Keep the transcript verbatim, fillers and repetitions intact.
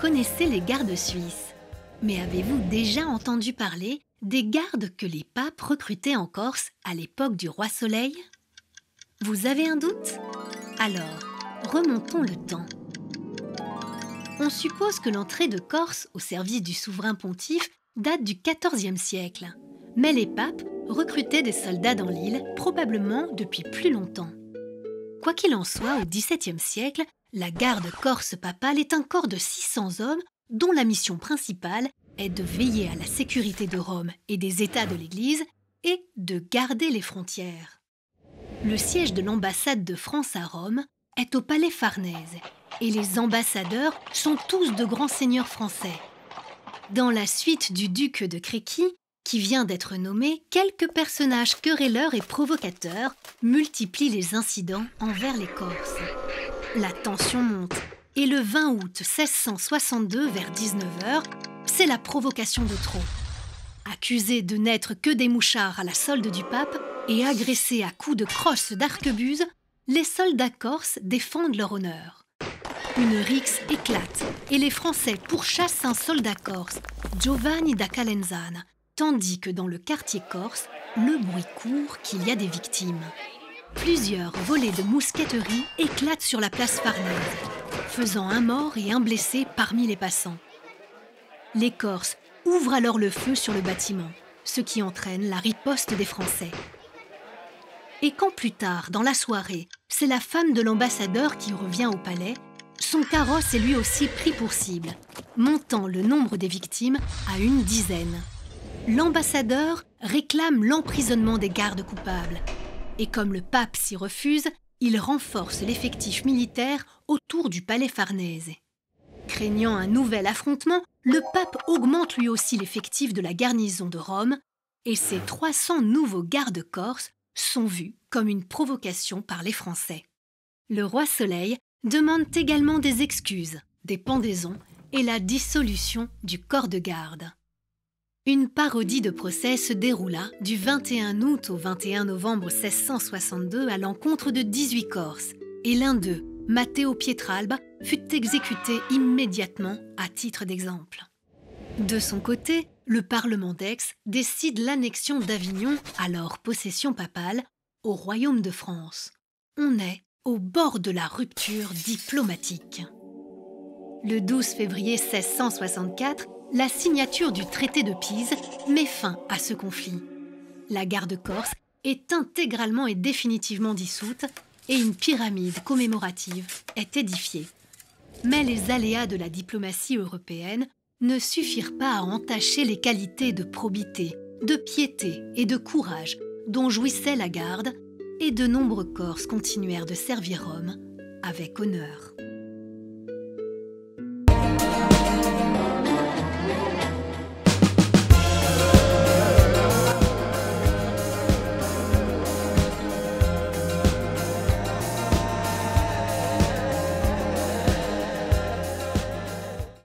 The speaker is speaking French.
connaissez les gardes suisses. Mais avez-vous déjà entendu parler des gardes que les papes recrutaient en Corse à l'époque du Roi Soleil? Vous avez un doute? Alors, remontons le temps. On suppose que l'entrée de Corse au service du souverain pontife date du quatorzième siècle. Mais les papes recrutaient des soldats dans l'île, probablement depuis plus longtemps. Quoi qu'il en soit, au dix-septième siècle, la garde corse papale est un corps de six cents hommes dont la mission principale est de veiller à la sécurité de Rome et des États de l'Église et de garder les frontières. Le siège de l'ambassade de France à Rome est au palais Farnèse et les ambassadeurs sont tous de grands seigneurs français. Dans la suite du duc de Créqui, qui vient d'être nommé, quelques personnages querelleurs et provocateurs multiplient les incidents envers les Corses. La tension monte et le vingt août mille six cent soixante-deux, vers dix-neuf heures, c'est la provocation de trop. Accusés de n'être que des mouchards à la solde du pape et agressés à coups de crosse d'arquebuse, les soldats corses défendent leur honneur. Une rixe éclate et les Français pourchassent un soldat corse, Giovanni da Calenzane, tandis que dans le quartier corse, le bruit court qu'il y a des victimes. Plusieurs volées de mousqueterie éclatent sur la place Farnèse, faisant un mort et un blessé parmi les passants. Les Corses ouvrent alors le feu sur le bâtiment, ce qui entraîne la riposte des Français. Et quand plus tard, dans la soirée, c'est la femme de l'ambassadeur qui revient au palais, son carrosse est lui aussi pris pour cible, montant le nombre des victimes à une dizaine. L'ambassadeur réclame l'emprisonnement des gardes coupables. Et comme le pape s'y refuse, il renforce l'effectif militaire autour du palais Farnèse. Craignant un nouvel affrontement, le pape augmente lui aussi l'effectif de la garnison de Rome et ses trois cents nouveaux gardes corses sont vus comme une provocation par les Français. Le roi Soleil demande également des excuses, des pendaisons et la dissolution du corps de garde. Une parodie de procès se déroula du vingt et un août au vingt et un novembre mille six cent soixante-deux à l'encontre de dix-huit Corses, et l'un d'eux, Matteo Pietralba, fut exécuté immédiatement à titre d'exemple. De son côté, le Parlement d'Aix décide l'annexion d'Avignon, alors possession papale, au Royaume de France. On est au bord de la rupture diplomatique. Le douze février mille six cent soixante-quatre, la signature du traité de Pise met fin à ce conflit. La garde corse est intégralement et définitivement dissoute et une pyramide commémorative est édifiée. Mais les aléas de la diplomatie européenne ne suffirent pas à entacher les qualités de probité, de piété et de courage dont jouissait la garde, et de nombreux Corses continuèrent de servir Rome avec honneur.